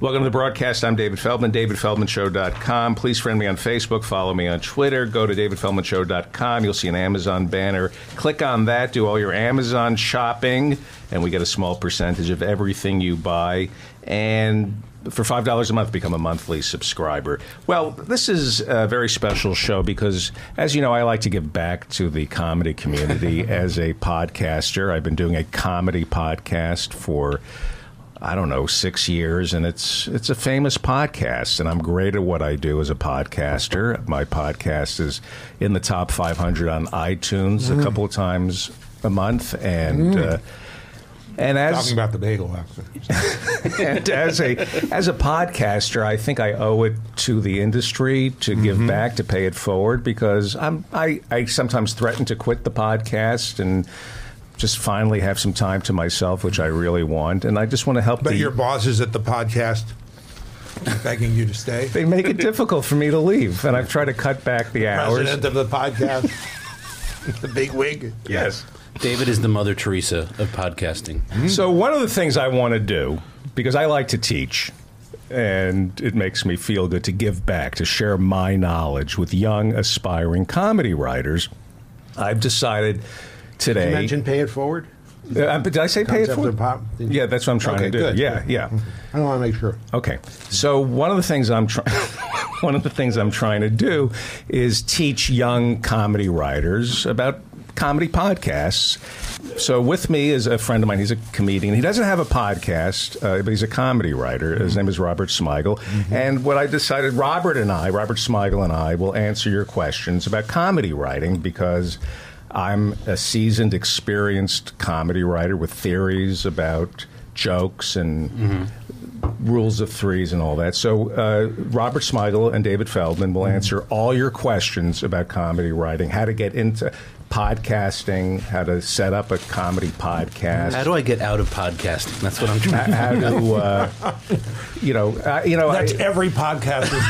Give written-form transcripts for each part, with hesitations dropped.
Welcome to the broadcast. I'm David Feldman, davidfeldmanshow.com. Please friend me on Facebook, follow me on Twitter, go to davidfeldmanshow.com. You'll see an Amazon banner. Click on that, do all your Amazon shopping, and we get a small percentage of everything you buy. And for $5 a month, become a monthly subscriber. Well, this is a very special show because, as you know, I like to give back to the comedy community as a podcaster. I've been doing a comedy podcast for, I don't know, 6 years, and it's a famous podcast, and I'm great at what I do as a podcaster. My podcast is in the top 500 on iTunes a couple of times a month, and... And as, talking about the bagel, actually. And as a podcaster, I think I owe it to the industry to give back, to pay it forward, because I sometimes threaten to quit the podcast and just finally have some time to myself, which I really want. And I just want to help. But your bosses at the podcast begging you to stay. They make it difficult for me to leave, and I've tried to cut back the hours. President of the podcast, the big wig. Yes. David is the Mother Teresa of podcasting. So one of the things I want to do, because I like to teach, and it makes me feel good to give back, to share my knowledge with young, aspiring comedy writers, I've decided today... Did you mention pay it forward? Did I say pay it forward? Yeah, that's what I'm trying to do. Good, yeah. I want to make sure. Okay. So one of the things I'm trying... one of the things I'm trying to do is teach young comedy writers about... comedy podcasts. So with me is a friend of mine. He's a comedian. He doesn't have a podcast, but he's a comedy writer. His name is Robert Smigel. And what I decided, Robert Smigel and I, will answer your questions about comedy writing, because I'm a seasoned, experienced comedy writer with theories about jokes and rules of threes and all that. So Robert Smigel and David Feldman will answer all your questions about comedy writing, how to get into... podcasting, how to set up a comedy podcast. How do I get out of podcasting? That's what I'm trying to do. How to, That's every podcaster's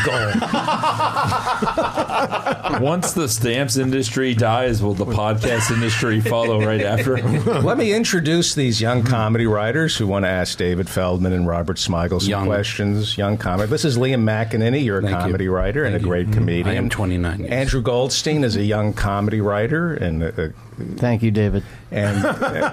goal. Once the stamps industry dies, will the podcast industry follow right after? Let me introduce these young comedy writers who want to ask David Feldman and Robert Smigel some questions. Young comedy. This is Liam McEnany. You're a comedy writer and a great comedian. I am 29. Yes. Andrew Goldstein is a young comedy writer. And thank you, David. And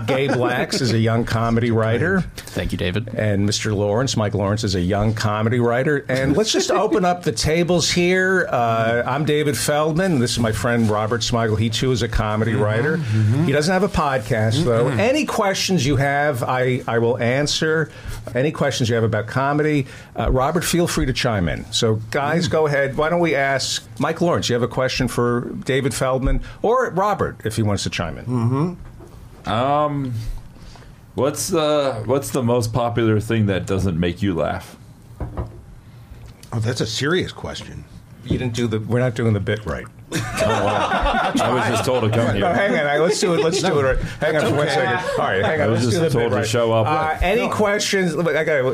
Gabe Laks is a young comedy writer. Thank you, David. And Mr. Lawrence, Mike Lawrence, is a young comedy writer. And let's just open up the tables here. I'm David Feldman. This is my friend Robert Smigel. He, too, is a comedy writer. He doesn't have a podcast, though. Any questions you have, I will answer. Any questions you have about comedy. Robert, feel free to chime in. So, guys, go ahead. Why don't we ask Mike Lawrence, you have a question for David Feldman? Or Robert, if he wants to chime in. What's the most popular thing that doesn't make you laugh? Oh, that's a serious question. You didn't do the. We're not doing the bit right. Oh, wow. I was just told to come here. No, hang on. Let's do it. Let's do it right. Hang on for 1 second. All right. Hang on. I was just told to show up. Any questions? Look, I have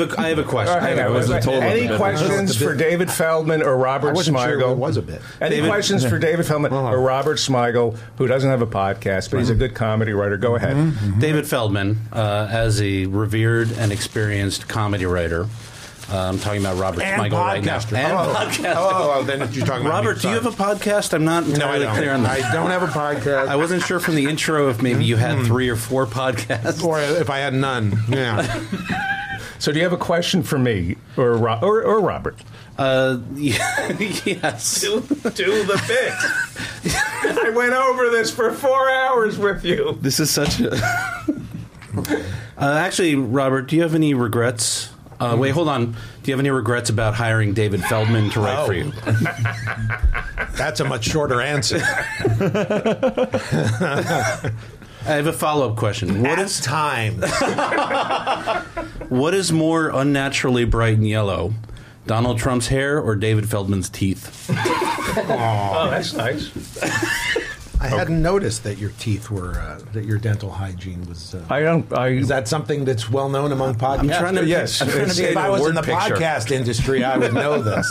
a question. Right, I wasn't told. Any questions for David Feldman or Robert Smigel? It was a bit. Any questions for David Feldman or Robert Smigel, who doesn't have a podcast, but he's a good comedy writer? Go ahead. David Feldman, as a revered and experienced comedy writer. I'm talking about Robert Smigel right now. Then you're talking about Robert, do you have a podcast? I'm not entirely clear on that. I don't have a podcast. I wasn't sure from the intro if maybe you had 3 or 4 podcasts. Or if I had none. Yeah. So do you have a question for me or Robert? Yes. Do the bit. I went over this for 4 hours with you. This is such a... actually, Robert, do you have any regrets... wait, hold on. Do you have any regrets about hiring David Feldman to write for you? That's a much shorter answer. I have a follow-up question. What is time? What is more unnaturally bright and yellow, Donald Trump's hair or David Feldman's teeth? Oh, that's nice. I hadn't noticed that your teeth were that your dental hygiene was. I don't. Is that something that's well known among podcasters? Yes. If I was in the podcast industry, I would know this.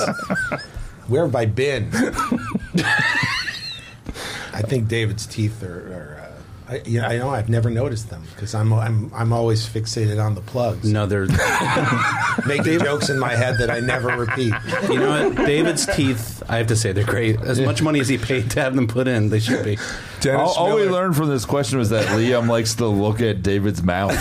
Where have I been? I think David's teeth are I know I've never noticed them because I'm always fixated on the plugs. No, they're making jokes in my head that I never repeat. You know what? David's teeth, I have to say, they're great. As much money as he paid to have them put in, they should be. All we learned from this question was that Liam likes to look at David's mouth.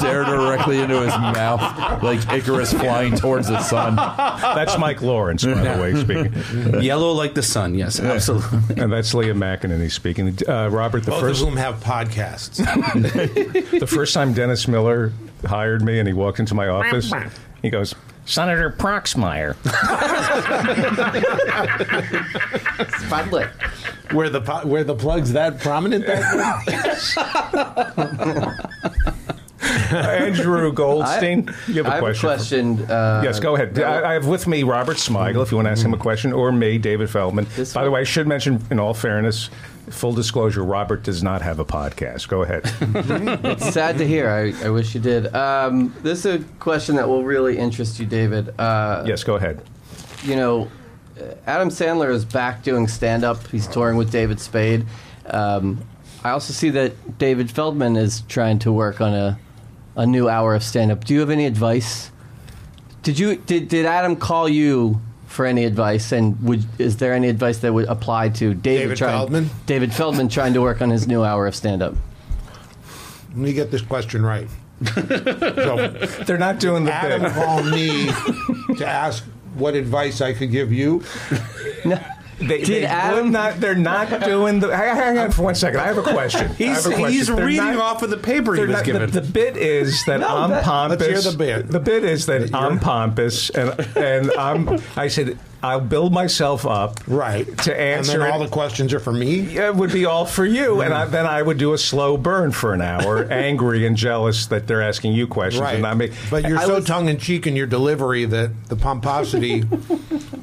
Stare directly into his mouth like Icarus flying towards the sun. That's Mike Lawrence, by the way, speaking. Yellow like the sun, yes, absolutely. And that's Liam McEnany speaking. Robert, both of whom have podcasts. The first time Dennis Miller hired me and he walked into my office, he goes, Senator Proxmire. It's public. Were the plugs that prominent? Andrew Goldstein, you have a question. I have a question. Yes, go ahead. I have with me Robert Smigel, if you want to ask him a question, or me, David Feldman. By the way, I should mention, in all fairness, full disclosure, Robert does not have a podcast. Go ahead. It's sad to hear. I wish you did. This is a question that will really interest you, David. Yes, go ahead. You know, Adam Sandler is back doing stand-up. He's touring with David Spade. I also see that David Feldman is trying to work on a new hour of stand-up. Do you have any advice? Did Adam call you for any advice? And is there any advice that would apply to David Feldman trying to work on his new hour of stand-up? Let me get this question right. So, they're not doing the Adam thing. Adam called me to ask what advice I could give you. No. They're not doing the... Hang on for 1 second. I have a question. He's reading off of the paper he was given. The bit is that I'm pompous. Let's hear the bit. The bit is that I'm pompous, and I said, I'll build myself up to answer. And then all the questions are for me? It would be all for you. And then I would do a slow burn for an hour, angry and jealous that they're asking you questions. Right. And not me. But you're so tongue-in-cheek in your delivery that the pomposity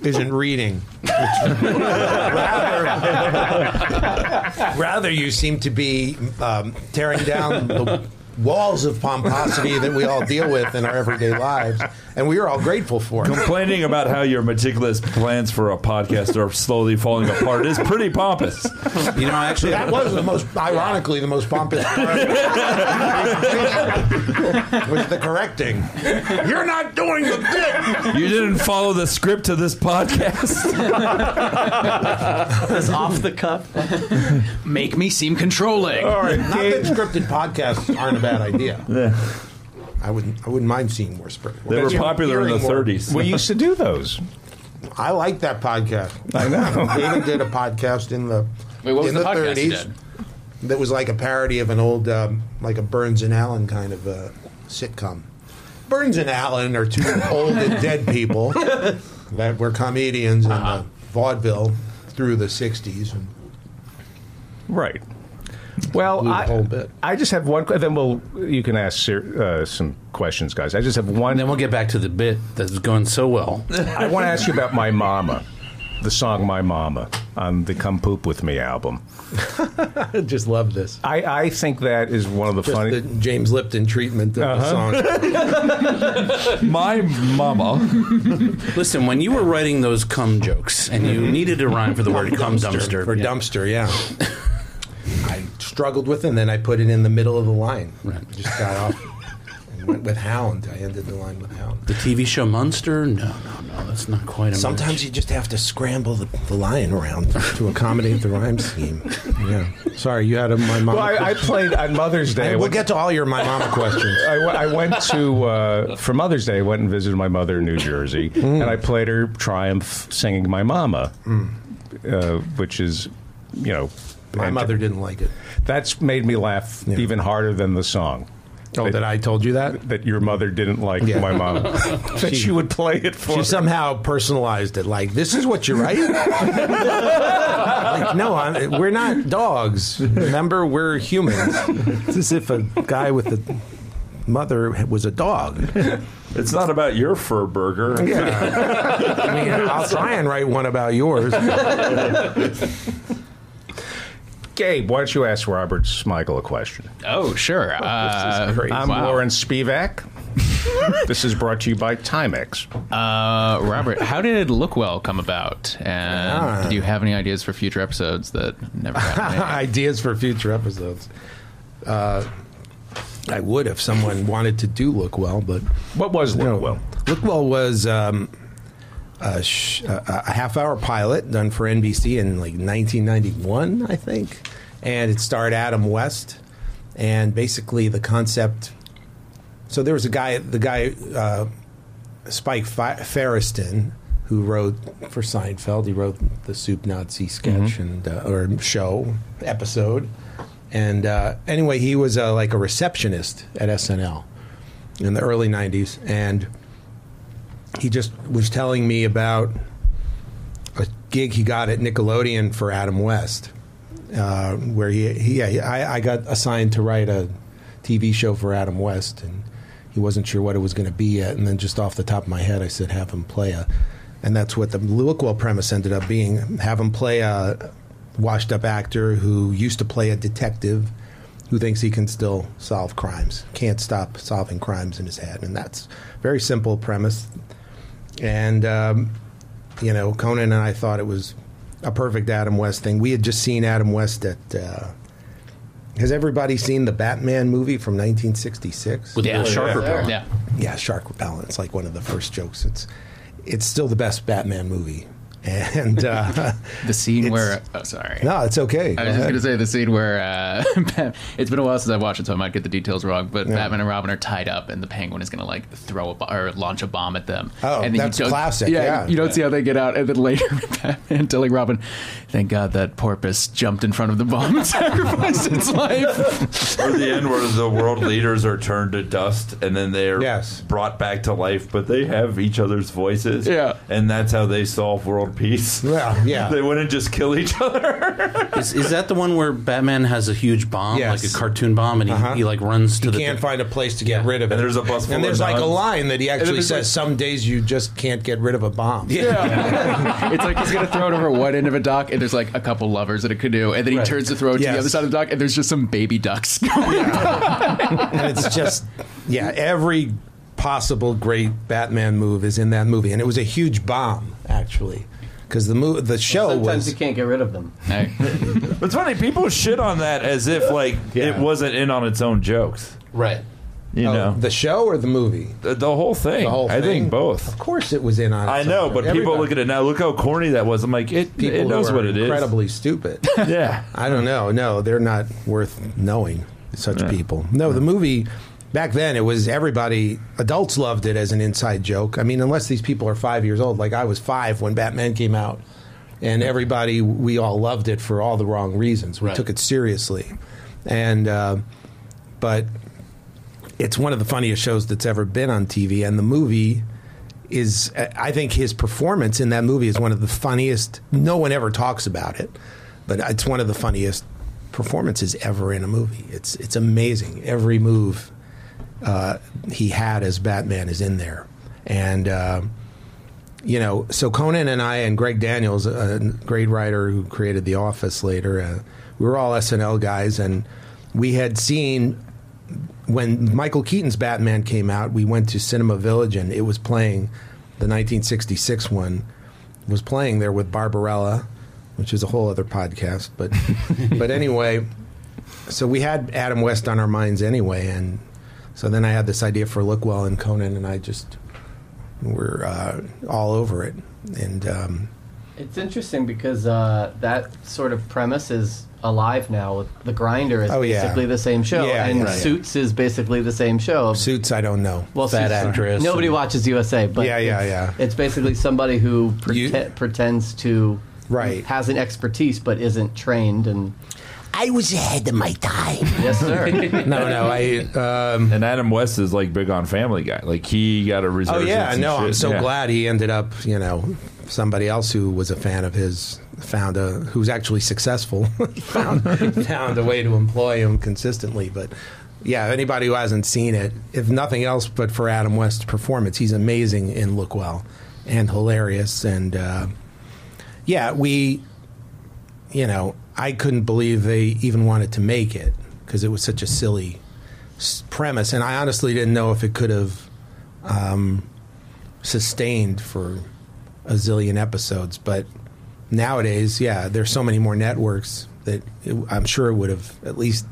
isn't reading. Rather, you seem to be tearing down the walls of pomposity that we all deal with in our everyday lives, and we are all grateful for it. Complaining about how your meticulous plans for a podcast are slowly falling apart is pretty pompous. You know, actually, that was the most pompous was the correcting. You're not doing the bit. You didn't follow the script to this podcast. This off the cuff. Make me seem controlling. All right, not that scripted podcasts aren't a bad idea. Yeah. I wouldn't mind seeing more spread. They were popular in the 30s. We used to do those. I like that podcast. I know. David did a podcast in the what was the podcast 30s he did? That was like a parody of an old like a Burns and Allen kind of sitcom. Burns and Allen are two old and dead people that were comedians in vaudeville through the 60s. And right. Well, I just have one. Then you can ask some questions, guys. I just have one. And then we'll get back to the bit that's going so well. I want to ask you about My Mama, the song My Mama on the Come Poop With Me album. I just love this. I think that is one of the funniest. The James Lipton treatment of the song. My Mama. Listen, when you were writing those cum jokes and you needed a rhyme for the word cum dumpster. Or dumpster, yeah. I struggled with it, and then I put it in the middle of the line. Right. I just got off and went with Hound. I ended the line with Hound. The TV show Munster? No, that's not quite a Sometimes match. You just have to scramble the line around to accommodate the rhyme scheme. Yeah. Sorry, you had a My Mama question. I played on Mother's Day. We'll get to all your My Mama questions. I went to, for Mother's Day, I went and visited my mother in New Jersey, and I played her Triumph singing My Mama, which is, you know... My mother didn't like it. That's made me laugh even harder than the song. Oh, that I told you that? That your mother didn't like My Mom. That she would play it for her. She somehow personalized it. Like, this is what you write? Like, no, we're not dogs. Remember, we're humans. It's as if a guy with a mother was a dog. It's not about your fur burger. Yeah. I mean, I'll try and write one about yours. Gabe, why don't you ask Robert Smigel a question? Oh, sure. This is crazy. I'm Lauren Spivak. This is brought to you by Timex. Robert, how did Look Well come about? And do you have any ideas for future episodes that never got made? Ideas for future episodes. I would if someone wanted to do Look Well, but... What was Look Well? Look Well was a half-hour pilot done for NBC in, like, 1991, I think. And it starred Adam West. And basically the concept... So there was a guy, Spike Feresten, who wrote for Seinfeld. He wrote the Soup Nazi sketch and or show episode. And anyway, he was like a receptionist at SNL in the early 90s. And he just was telling me about a gig he got at Nickelodeon for Adam West, where I got assigned to write a TV show for Adam West, and he wasn't sure what it was going to be yet. And then just off the top of my head, I said, have him play a... And that's what the Lookwell premise ended up being. Have him play a washed-up actor who used to play a detective who thinks he can still solve crimes. Can't stop solving crimes in his head. And that's a very simple premise. And, you know, Conan and I thought it was a perfect Adam West thing. We had just seen Adam West at... has everybody seen the Batman movie from 1966? With the shark repellent. Yeah, shark repellent. It's like one of the first jokes. It's still the best Batman movie. And the scene where... Oh, sorry. No, it's okay. I was just going to say the scene where... it's been a while since I've watched it, so I might get the details wrong, but Batman and Robin are tied up, and the Penguin is going to like launch a bomb at them. Oh, and that's classic. Yeah, you don't see how they get out, and then later Batman telling Robin, thank God that porpoise jumped in front of the bomb and sacrificed its life. Or the end where the world leaders are turned to dust, and then they're brought back to life, but they have each other's voices. Yeah. And that's how they solve world peace. Well, yeah. They wouldn't just kill each other. Is that the one where Batman has a huge bomb, like a cartoon bomb, and he like runs to he can't find a place to get rid of it. And there's a bus full of like a line that he actually says, some days you just can't get rid of a bomb. Yeah. It's like he's going to throw it over one end of a dock, and there's like a couple lovers in a canoe, and then he turns to throw it to the other side of the dock, and there's just some baby ducks going by. And it's just, every possible great Batman move is in that movie, and it was a huge bomb, actually. Because the show sometimes was... Sometimes you can't get rid of them. No. It's funny, people shit on that as if, like, it wasn't in on its own jokes. Right. You know? The show or the movie? The whole thing. The whole thing? I think both. Of course it was in on its own. I know, but everybody. People look at it now, look how corny that was. I'm like, it knows what it is. Incredibly stupid. I don't know. No, they're not worth knowing, such people. No, the movie... Back then, it was everybody, adults loved it as an inside joke. I mean, unless these people are 5 years old. Like, I was 5 when Batman came out, and everybody, we all loved it for all the wrong reasons. We took it seriously. And, but it's one of the funniest shows that's ever been on TV, and the movie is, I think his performance in that movie is one of the funniest, no one ever talks about it, but it's one of the funniest performances ever in a movie. It's amazing. Every move... he had as Batman is in there. And, you know, so Conan and I and Greg Daniels, a great writer who created The Office later, we were all SNL guys, and we had seen, when Michael Keaton's Batman came out, we went to Cinema Village, and it was playing, the 1966 one, was playing there with Barbarella, which is a whole other podcast, but, but anyway, so we had Adam West on our minds anyway, and so then I had this idea for Look Well, and Conan and I just were all over it. And it's interesting because that sort of premise is alive now. The Grinder is basically the same show, and Suits is basically the same show. Suits, I don't know. Well, bad actress. Nobody watches USA, but it's basically somebody who pretends to has an expertise but isn't trained and. I was ahead of my time. Yes, sir. No. And Adam West is like big on Family Guy. Like he got a resurgence. Oh yeah, no, I'm so glad he ended up. You know, somebody else who was a fan of his who's actually successful found a way to employ him consistently. But yeah, anybody who hasn't seen it, if nothing else, but for Adam West's performance, he's amazing in Look Well and hilarious. And you know, I couldn't believe they even wanted to make it because it was such a silly premise. And I honestly didn't know if it could have sustained for a zillion episodes. But nowadays, yeah, there's so many more networks that I'm sure it would have at least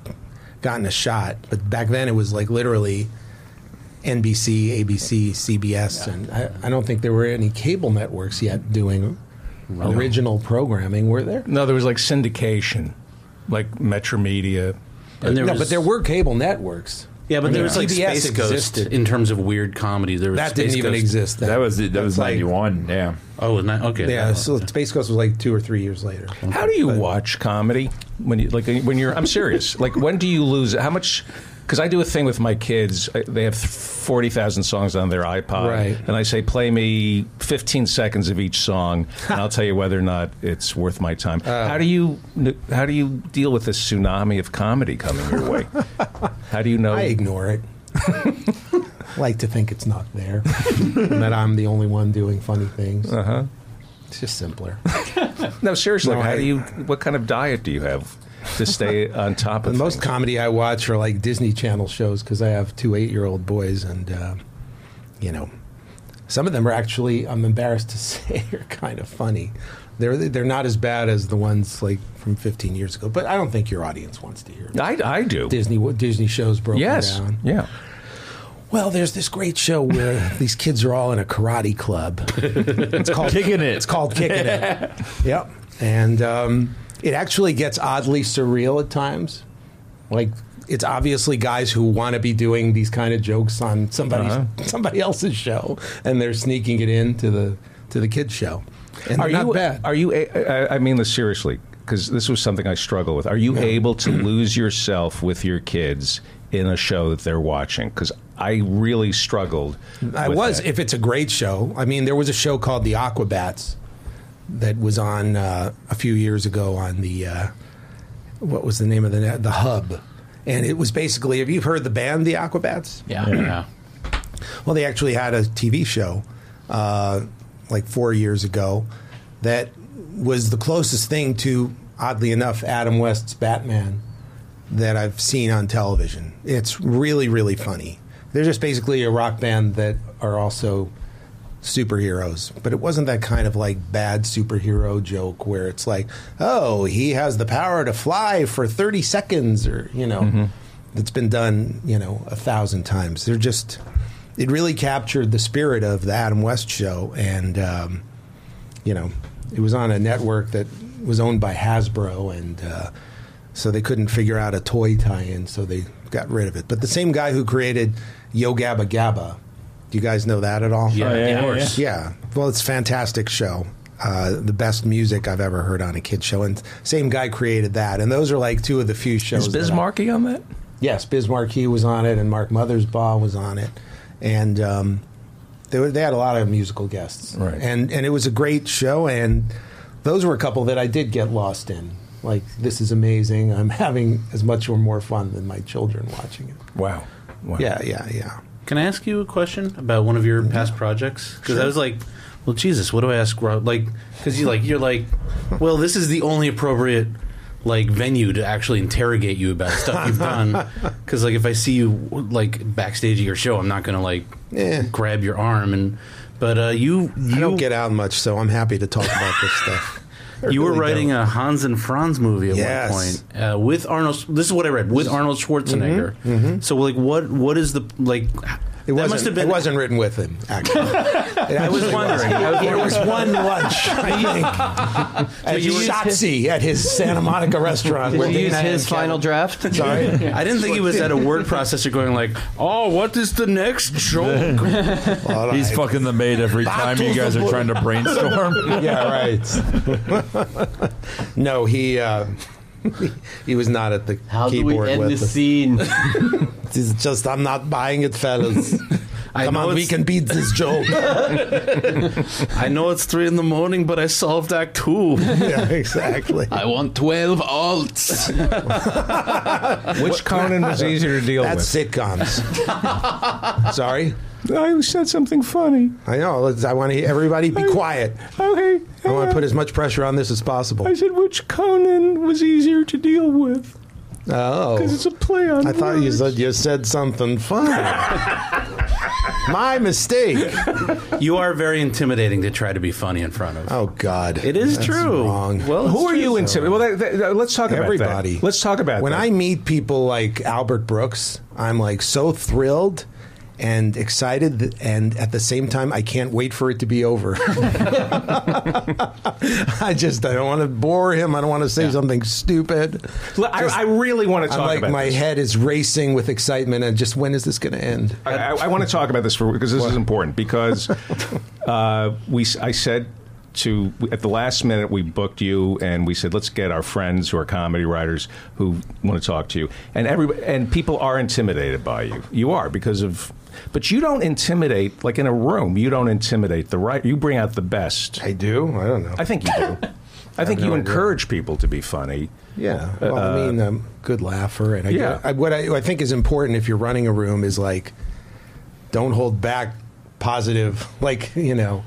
gotten a shot. But back then it was like literally NBC, ABC, CBS, and I don't think there were any cable networks yet doing original programming, were there? No, there was like syndication, like Metro Media. And there but there were cable networks. Yeah, but there was like CBS Space Ghost existed. In terms of weird comedy. There was that Space didn't even Ghost. Exist. Then. That was 91, like, yeah. Oh, okay. Yeah, so Space Ghost was like 2 or 3 years later. Okay. How do you watch comedy when you I'm serious. Like, when do you lose? How much? Because I do a thing with my kids. They have 40,000 songs on their iPod. Right. And I say, play me 15 seconds of each song, and I'll tell you whether or not it's worth my time. How do you deal with this tsunami of comedy coming your way? How do you know? I ignore it. Like to think it's not there, and that I'm the only one doing funny things. Uh-huh. It's just simpler. No, seriously, no, how do you? What kind of diet do you have to stay on top of most comedy I watch are like Disney Channel shows, because I have two 8-year-old boys, and some of them are actually, I'm embarrassed to say, are kind of funny. They're not as bad as the ones like from 15 years ago, but I don't think your audience wants to hear it. I do. Disney shows broken down. Yes, yeah. Well, there's this great show where these kids are all in a karate club. It's called Kicking It. It's called Kicking It. Yep. And it actually gets oddly surreal at times. Like, it's obviously guys who want to be doing these kind of jokes on somebody else's show, and they're sneaking it in to the kids' show. And are not bad. Are you? I mean this seriously, because this was something I struggle with. Are you able to lose yourself with your kids in a show that they're watching? Because I really struggled. If it's a great show. I mean, there was a show called The Aquabats that was on a few years ago on the what was the name of the Hub, and it was basically, have you heard the band The Aquabats? Yeah. Well, they actually had a TV show like 4 years ago that was the closest thing to, oddly enough, Adam West's Batman that I've seen on television. It's really, really funny. They're just basically a rock band that are also superheroes, but it wasn't that kind of like bad superhero joke where it's like, oh, he has the power to fly for 30 seconds or, it's been done, 1,000 times. They're just, it really captured the spirit of the Adam West show. And, it was on a network that was owned by Hasbro, and so they couldn't figure out a toy tie-in, so they got rid of it. But the same guy who created Yo Gabba Gabba, do you guys know that at all? Yeah, of course. Yeah. Well, it's a fantastic show. The best music I've ever heard on a kid's show. And same guy created that. And those are like two of the few shows. Is Biz Markie on that? Yes, Biz Markie was on it, and Mark Mothersbaugh was on it. And they had a lot of musical guests. Right. And it was a great show. And those were a couple that I did get lost in. Like, this is amazing. I'm having as much or more fun than my children watching it. Wow. Yeah. Can I ask you a question about one of your past projects? Because I was like, well, Jesus, what do I ask Rob? Like, because you're like, well, this is the only appropriate venue to actually interrogate you about stuff you've done. Because if I see you backstage at your show, I'm not gonna grab your arm. And you I don't get out much, so I'm happy to talk about this stuff. You were writing a Hans and Franz movie at one point with Arnold. This is what I read, with Arnold Schwarzenegger. Mm-hmm, mm-hmm. So what is the It wasn't written with him, actually. I was wondering. There was one lunch, I think, at Shotzi at his Santa Monica restaurant. Did you use his final draft? Sorry. I didn't think he was at a word processor going what is the next joke? Right. He's fucking the maid every time you guys are trying to brainstorm. No, he was not at the keyboard. How do we end this scene? It's just, I'm not buying it, fellas. Come on, we can beat this joke. I know it's 3 a.m, but I solved Act 2. Yeah, exactly. I want 12 alts. Which Conan was easier to deal with? That's sitcoms. Sorry? I said something funny. I know. I want everybody be quiet. Okay. I want to put as much pressure on this as possible. I said, which Conan was easier to deal with? Oh. Because it's a play on words. I thought you said something funny. My mistake. You are very intimidating to try to be funny in front of. Oh, God. It is true. Wrong. Well, who are you intimidating? Well, let's talk about everybody. Let's talk about when that. I meet people like Albert Brooks, I'm like so thrilled and excited, and at the same time, I can't wait for it to be over. I don't want to bore him. I don't want to say something stupid. I really want to talk about my head is racing with excitement, and just when is this going to end? I want to talk about this because this is important, because I said to, at the last minute, we booked you, and we said, let's get our friends who are comedy writers who want to talk to you. And people are intimidated by you. You are, because of... But you don't intimidate, like in a room, you don't intimidate the writer. You bring out the best. I do? I don't know. I think you do. I think you encourage people to be funny. Yeah. Well, I mean, I'm a good laugher. And what I think is important if you're running a room is, like, don't hold back positive, like, you know...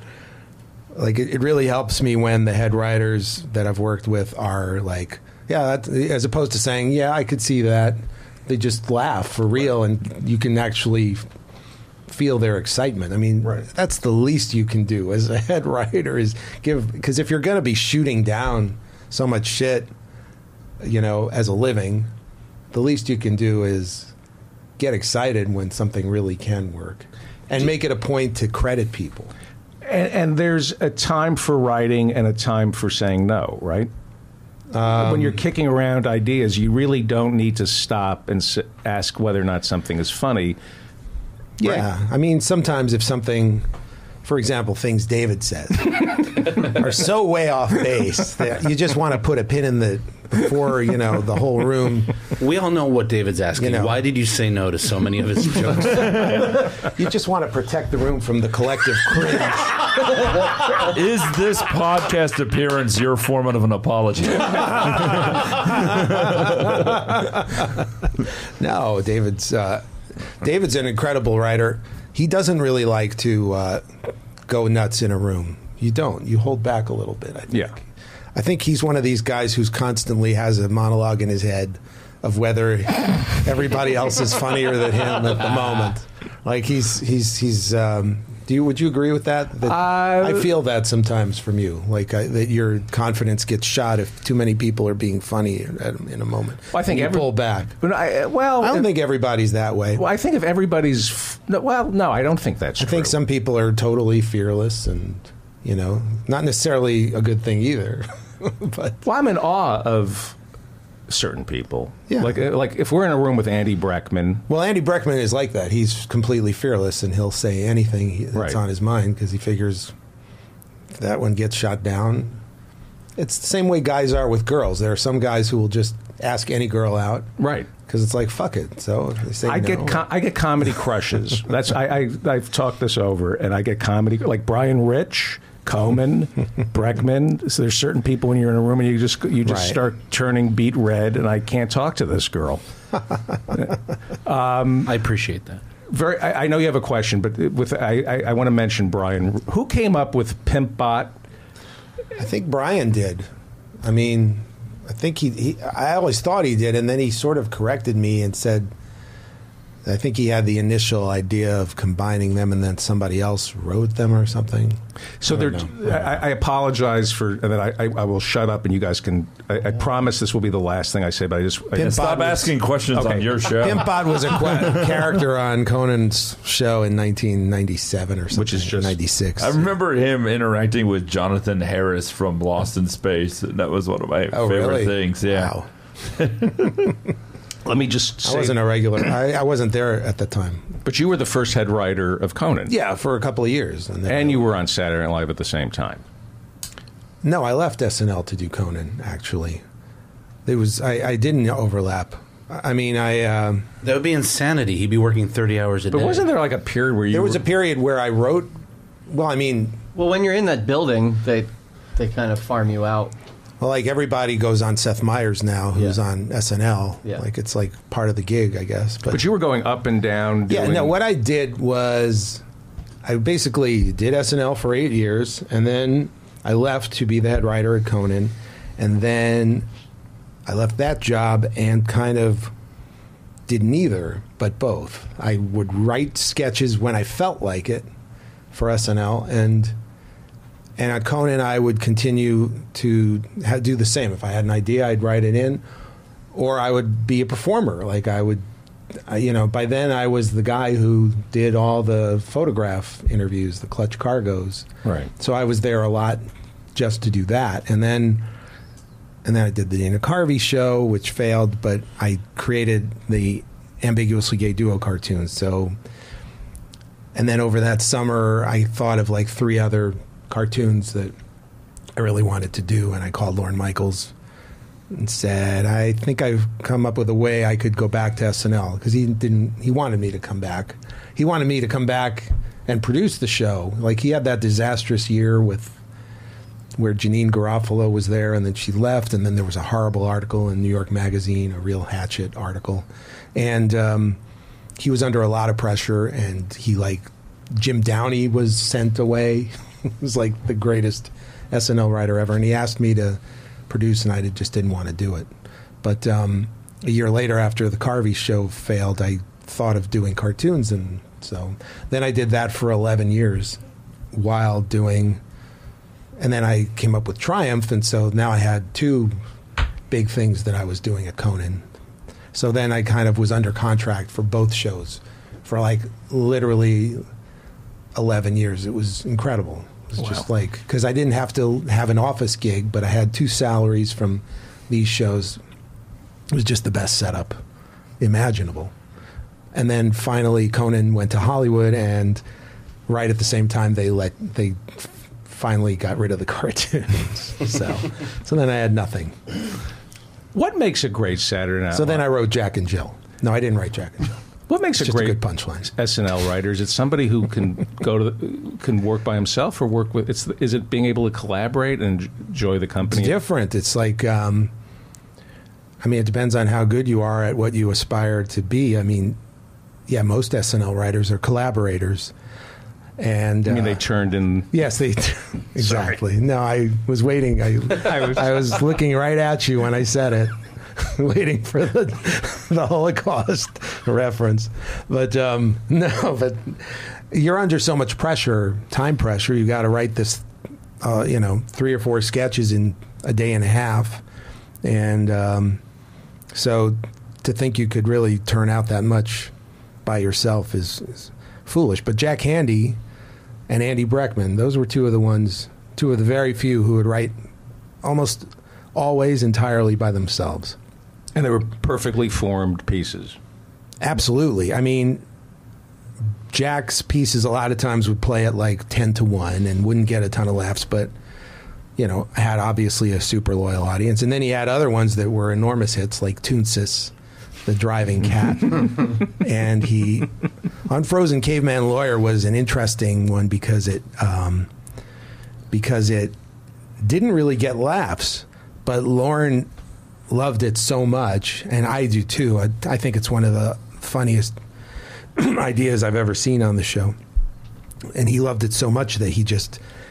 Like, it really helps me when the head writers that I've worked with are like, as opposed to saying, yeah, I could see that. They just laugh for real, and you can actually feel their excitement. I mean, that's the least you can do as a head writer is give, because if you're going to be shooting down so much shit, you know, as a living, the least you can do is get excited when something really can work and make it a point to credit people. And there's a time for writing and a time for saying no, right? When you're kicking around ideas, you really don't need to stop and ask whether or not something is funny. Yeah. Right? I mean, sometimes if something, for example, things David says are so way off base that you just want to put a pin in the... Before, you know, the whole room. We all know what David's asking. You know, why did you say no to so many of his jokes? You just want to protect the room from the collective cringe. Is this podcast appearance your form of an apology? No, David's an incredible writer. He doesn't really like to go nuts in a room. You don't. You hold back a little bit, I think. Yeah. I think he's one of these guys who's constantly has a monologue in his head of whether everybody else is funnier than him at the moment. Like he's. Would you agree with that? I feel that sometimes from you, like that your confidence gets shot if too many people are being funny in a moment. Well, I think you pull back. But I don't think everybody's that way. Well, I think if everybody's I don't think that's true. I think some people are totally fearless and. You know, not necessarily a good thing either. But I'm in awe of certain people. Yeah. Like if we're in a room with Andy Breckman. Well, Andy Breckman is like that. He's completely fearless, and he'll say anything that's on his mind because he figures if that one gets shot down. It's the same way guys are with girls. There are some guys who will just ask any girl out. Right. Because it's like, fuck it. So they say I get comedy crushes. That's I've talked this over, and I get comedy like Brian Rich. Conan, Breckman. So there's certain people when you're in a room and you just start turning beet red, and I can't talk to this girl. I appreciate that. I know you have a question, but I want to mention Brian. Who came up with Pimp Bot? I think Brian did. I mean, I think I always thought he did, and then he sort of corrected me and said. I think he had the initial idea of combining them, and then somebody else wrote them or something. So I apologize for that. I will shut up, and you guys can. I promise this will be the last thing I say. But stop asking questions on your show. Pimp Bod was a character on Conan's show in 1997 or something, which is just 96. I remember him interacting with Jonathan Harris from Lost in Space, and that was one of my favorite things. Yeah. Wow. Let me just say... I wasn't a regular... I wasn't there at the time. But you were the first head writer of Conan. Yeah, for a couple of years. And you were on Saturday Night Live at the same time. No, I left SNL to do Conan, actually. I didn't overlap. I mean, that would be insanity. He'd be working 30 hours a day. But wasn't there like a period where you There was a period where I wrote... Well, I mean... Well, when you're in that building, they kind of farm you out. Well, like everybody goes on Seth Meyers now, who's on SNL. Yeah. Like it's like part of the gig, I guess. But you were going up and down. What I did was I basically did SNL for 8 years, and then I left to be the head writer at Conan, and then I left that job and kind of did neither, but both. I would write sketches when I felt like it for SNL, and Conan and I would continue to do the same. If I had an idea, I'd write it in, or I would be a performer. Like I would, you know, by then I was the guy who did all the photograph interviews, the Clutch Cargos. Right. So I was there a lot just to do that. And then I did the Dana Carvey show, which failed, but I created the Ambiguously Gay Duo cartoons. So, and then over that summer, I thought of like 3 other cartoons that I really wanted to do, and I called Lorne Michaels and said, I think I've come up with a way I could go back to SNL, because he wanted me to come back. He wanted me to come back and produce the show. Like he had that disastrous year with where Janine Garofalo was there and then she left, and then there was a horrible article in New York Magazine, a real hatchet article, and he was under a lot of pressure, and he, like, Jim Downey was sent away. He was like the greatest SNL writer ever, and he asked me to produce, and I just didn't want to do it. But a year later, after the Carvey show failed, I thought of doing cartoons, and so then I did that for 11 years while doing... And then I came up with Triumph, and so now I had 2 big things that I was doing at Conan. So then I kind of was under contract for both shows for like literally 11 years. It was incredible. It was just like, because I didn't have to have an office gig, but I had 2 salaries from these shows. It was just the best setup imaginable. And then finally Conan went to Hollywood, and right at the same time they finally got rid of the cartoons. So then I had nothing. What makes a great Saturday Night Live? So then I wrote Jack and Jill. No, I didn't write Jack and Jill. What makes a great good punchlines SNL writer? Is it somebody who can can work by himself, or work with? Is it being able to collaborate and enjoy the company? It's different. It's like, I mean, it depends on how good you are at what you aspire to be. I mean, yeah, most SNL writers are collaborators. And I mean, they turned in. Yes, they exactly. Sorry. No, I was waiting. I was looking right at you when I said it, waiting for the Holocaust reference. But no, but you're under so much pressure, time pressure. You got to write this, 3 or 4 sketches in a day and a half, and so to think you could really turn out that much by yourself is foolish. But Jack Handy and Andy Breckman, those were two of the very few who would write almost always entirely by themselves. And they were perfectly formed pieces. Absolutely. I mean, Jack's pieces a lot of times would play at like 10 to 1 and wouldn't get a ton of laughs, but, you know, had obviously a super loyal audience. And then he had other ones that were enormous hits, like Toonsis, the driving cat. And he, on Frozen Caveman Lawyer, was an interesting one because it didn't really get laughs, but Lauren loved it so much, and I do too. I think it's one of the funniest ideas I've ever seen on the show. And he loved it so much that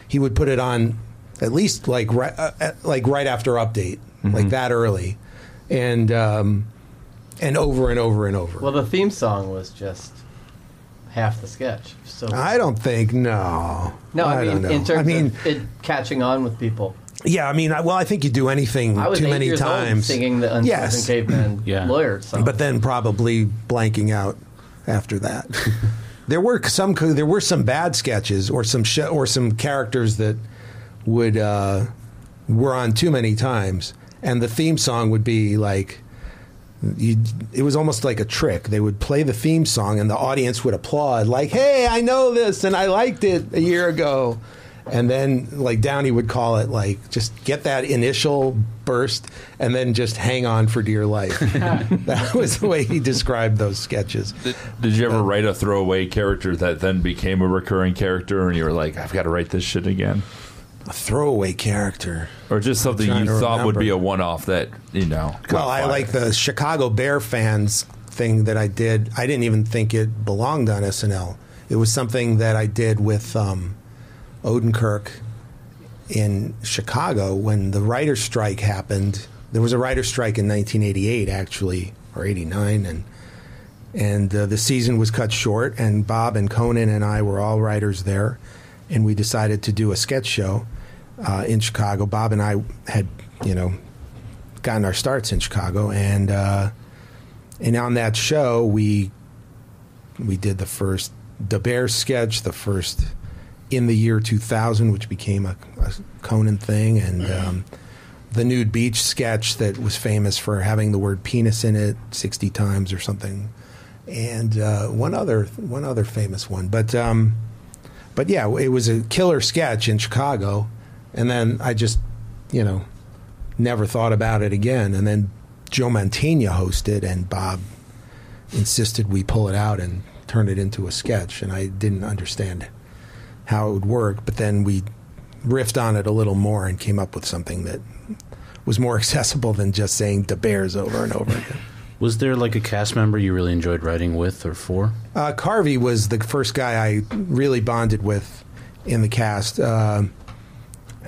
he would put it on at least like right after Update, mm-hmm. like that early. And over and over and over. Well, the theme song was just half the sketch. So I don't think, no. No, I mean, in terms of it catching on with people. Yeah, I mean, I think you do anything too many times. I was 8 years old singing the Unfrozen Caveman Lawyer song. But then probably blanking out after that. There were some bad sketches or some characters that would were on too many times, and the theme song would be like... It was almost like a trick. They would play the theme song, and the audience would applaud, like, hey, I know this, and I liked it a year ago. And then, like, Downey would call it, like, just get that initial burst and then just hang on for dear life. That was the way he described those sketches. Did you ever write a throwaway character that then became a recurring character, and you were like, I've got to write this shit again? A throwaway character, or just something you thought would be a one-off that Well, I like the Chicago Bear fans thing that I did. I didn't even think it belonged on SNL. It was something that I did with Odenkirk in Chicago when the writer's strike happened. There was a writer's strike in 1988, actually, or 89, and the season was cut short, and Bob and Conan and I were all writers there, and we decided to do a sketch show in Chicago. Bob and I had, you know, gotten our starts in Chicago, and on that show we did the first Da Bear sketch, the first In the Year 2000, which became a Conan thing, and the Nude Beach sketch that was famous for having the word penis in it 60 times or something, and one other famous one. But yeah, it was a killer sketch in Chicago, and then I just, you know, never thought about it again. And then Joe Mantegna hosted, and Bob insisted we pull it out and turn it into a sketch, and I didn't understand how it would work, but then we riffed on it a little more and came up with something that was more accessible than just saying Da Bears over and over again. Was there like a cast member you really enjoyed writing with or for? Carvey was the first guy I really bonded with in the cast.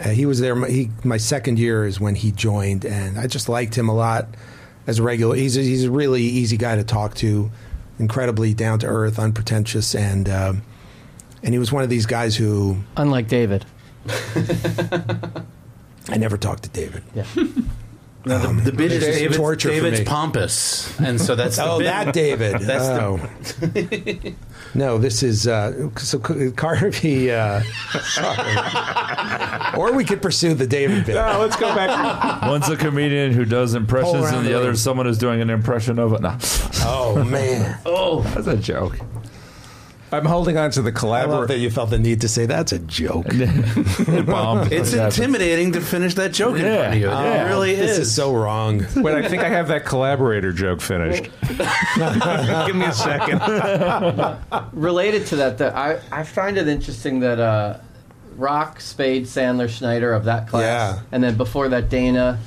He was there. My second year is when he joined, and I just liked him a lot as a regular. He's a really easy guy to talk to, incredibly down to earth, unpretentious, and he was one of these guys who, unlike David. I never talked to David. Yeah. No, the bit is David's pompous, and so that's the bit. That David. That's the no. This is so Carvey. Or we could pursue the David bit. No, let's go back. One's a comedian who does impressions, and the other is someone who's doing an impression of it. No. Oh man. Oh, that's a joke. I'm holding on to the collaborator. I love that you felt the need to say that's a joke. It bombed. It's intimidating to finish that joke in front of you. It really is. This is so wrong. Wait, I think I have that collaborator joke finished. Give me a second. Related to that, I find it interesting that Rock, Spade, Sandler, Schneider of that class, and then before that Dana,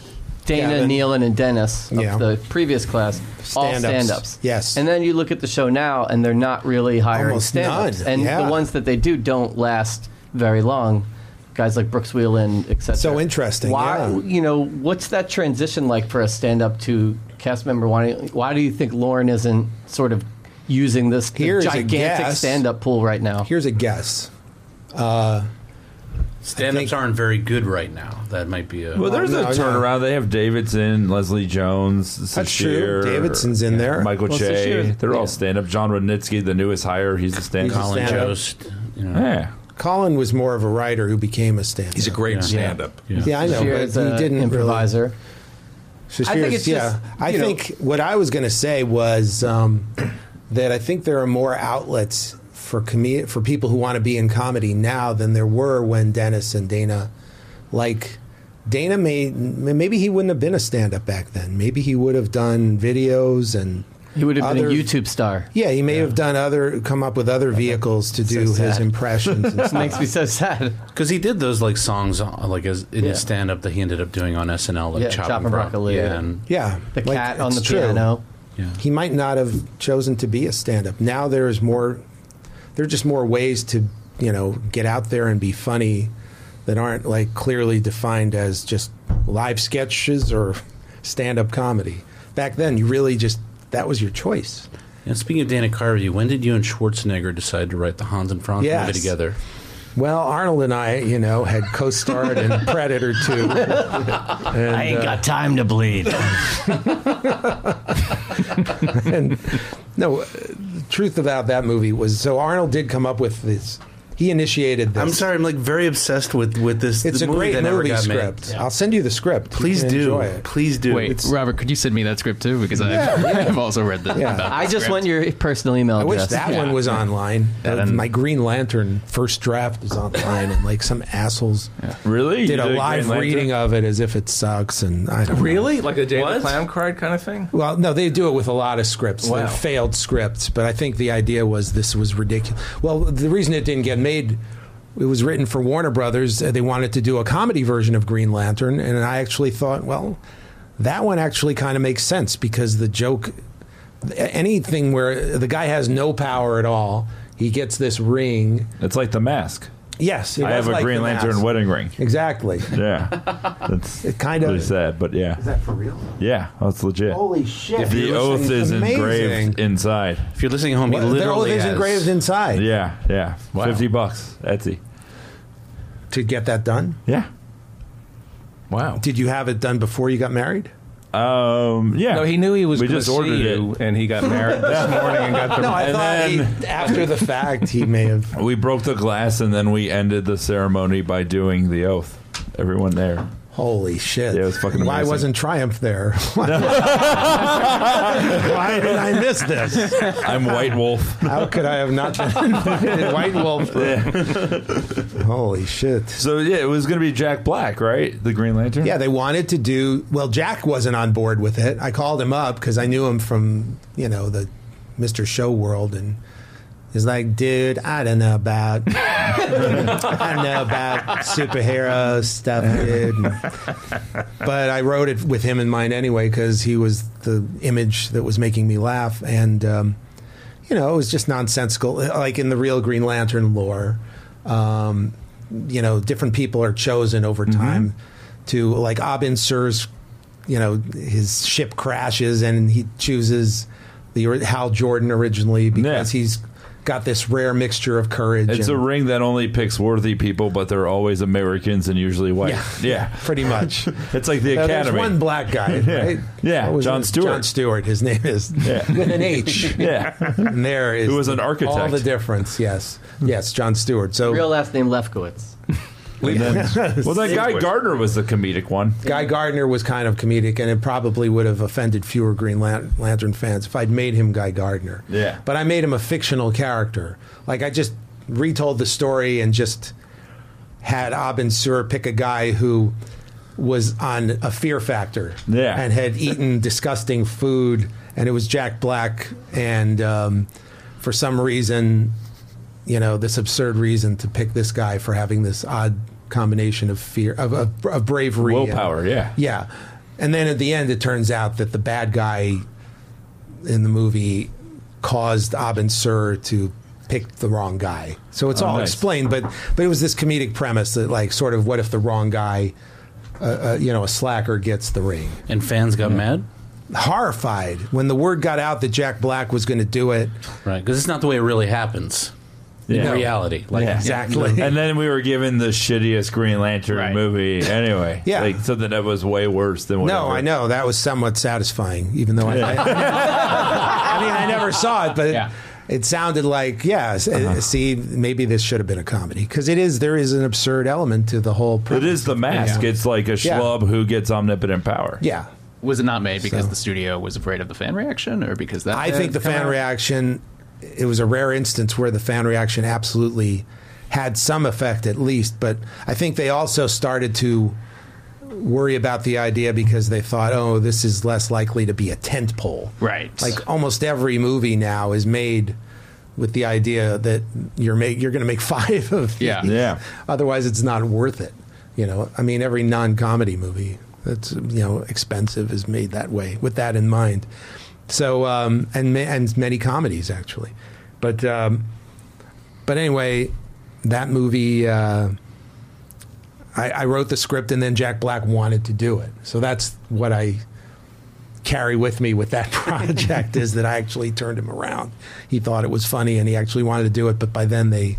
Nealon, and Dennis of the previous class, all stand-ups. Yes. And then you look at the show now, and they're not really hiring almost stand-ups. None. And the ones that they do don't last very long. Guys like Brooks Wheelan, et cetera. So interesting. You know, what's that transition like for a stand-up to cast member? Why do you think Lauren isn't sort of using this gigantic stand-up pool right now? Here's a guess. Stand-ups aren't very good right now. That might be a... Well, there's a turnaround. They have Davidson, Leslie Jones, Sashir. That's true. Davidson's in there. Michael Che. They're all stand-up. John Rudnitsky, the newest hire, he's a stand-up. Colin Jost. You know. Yeah. Colin was more of a writer who became a stand-up. He's a great stand-up. Yeah. Yeah, I know, Sashir's but he didn't improviser. Really... I think it's just... I think what I was going to say was that I think there are more outlets for people who want to be in comedy now than there were when Dennis and Dana, like Dana maybe he wouldn't have been a stand-up back then. Maybe he would have done videos and he would have been a YouTube star. Yeah, he may have done come up with other vehicles to do his impressions. And stuff. Makes me so sad because he did those like songs like as in his stand-up that he ended up doing on SNL, like Chopping Broccoli and the cat on the piano. Yeah. He might not have chosen to be a stand-up. Now there is more. There are just more ways to, you know, get out there and be funny that aren't, like, clearly defined as just live sketches or stand-up comedy. Back then, you really just, that was your choice. And speaking of Dana Carvey, when did you and Schwarzenegger decide to write the Hans and Franz movie together? Well, Arnold and I, you know, had co-starred in Predator 2. And, I ain't got time to bleed. And, no, the truth about that movie was, so Arnold did come up with this. He initiated this. I'm sorry, I'm like very obsessed with this. It's a great movie script. Yeah. I'll send you the script. Please do. Please do. Wait, Robert, could you send me that script too? Because I've also read that. Yeah. I just want your personal email address. I wish that one was online. My Green Lantern first draft is online, and like some assholes really did a live reading of it as if it sucks. And I don't know. Like a David Clam card kind of thing? Well, no, they do it with a lot of scripts. Wow. Like failed scripts, but I think the idea was this was ridiculous. Well, the reason it didn't get made, it was written for Warner Brothers. They wanted to do a comedy version of Green Lantern, and I actually thought, well, that one actually kind of makes sense because the joke, anything where the guy has no power at all, he gets this ring. It's like The Mask. Yes. I have a Green Lantern wedding ring. Exactly. Yeah. That's it kind of, really sad, but yeah. Is that for real? Yeah. That's legit. Holy shit. The oath is engraved inside. If you're listening at home, he literally has. The oath is engraved inside. Yeah. Yeah. Wow. $50. Etsy. To get that done? Yeah. Wow. Did you have it done before you got married? Yeah. No, he knew he was going to see you, and he got married this morning and got the... No, I thought after the fact he may have... We broke the glass, and then we ended the ceremony by doing the oath. Everyone there. Holy shit. Yeah, it was fucking amazing. Why wasn't Triumph there? Why did I miss this? I'm White Wolf. How could I have not been invited? White Wolf. Yeah. Holy shit. So, yeah, it was going to be Jack Black, right? The Green Lantern? Yeah, they wanted to do... Well, Jack wasn't on board with it. I called him up because I knew him from, you know, the Mr. Show world, and... He's like, dude, I don't know about superhero stuff, dude. But I wrote it with him in mind anyway, because he was the image that was making me laugh. And, you know, it was just nonsensical. Like in the real Green Lantern lore, you know, different people are chosen over time to, like, Abin Sur's, you know, his ship crashes and he chooses Hal Jordan originally because he's got this rare mixture of courage. It's a ring that only picks worthy people, but they're always Americans and usually white. Yeah, pretty much. It's like the Academy. There's one black guy, right? Yeah, John Stewart. John Stewart, his name is with an H. And there is... Who was an architect. All the difference, yes. Yes, John Stewart. So real last name Lefkowitz. Well, that Guy Gardner was the comedic one. Guy Gardner was kind of comedic, and it probably would have offended fewer Green Lantern fans if I'd made him Guy Gardner. Yeah. But I made him a fictional character. Like, I just retold the story and just had Abin Sur pick a guy who was on a Fear Factor and had eaten disgusting food, and it was Jack Black, and for some reason... You know, this absurd reason to pick this guy for having this odd combination of fear, of bravery. Willpower, yeah. And then at the end, it turns out that the bad guy in the movie caused Abin Sur to pick the wrong guy. So it's all explained, but it was this comedic premise that, like, sort of, what if the wrong guy, you know, a slacker gets the ring? And fans got mad? Horrified. When the word got out that Jack Black was going to do it. Right, because it's not the way it really happens. In reality. Like, exactly. And then we were given the shittiest Green Lantern movie anyway. Yeah. Like something that was way worse than whatever. No, I know. That was somewhat satisfying, even though I mean, I never saw it, but it sounded like, see, maybe this should have been a comedy. Because there is an absurd element to the whole premise. It is The Mask. Yeah. It's like a schlub who gets omnipotent power. Yeah. Was it not made because the studio was afraid of the fan reaction? Or because that... I think the fan reaction... It was a rare instance where the fan reaction absolutely had some effect, at least. But I think they also started to worry about the idea because they thought, oh, this is less likely to be a tentpole. Right. Like almost every movie now is made with the idea that you're going to make five of these. Yeah. Otherwise, it's not worth it. You know, I mean, every non-comedy movie that's, you know, expensive is made that way with that in mind. So and many comedies actually, but anyway, that movie I wrote the script and then Jack Black wanted to do it. So that's what I carry with me with that project is that I actually turned him around. He thought it was funny and he actually wanted to do it, but by then they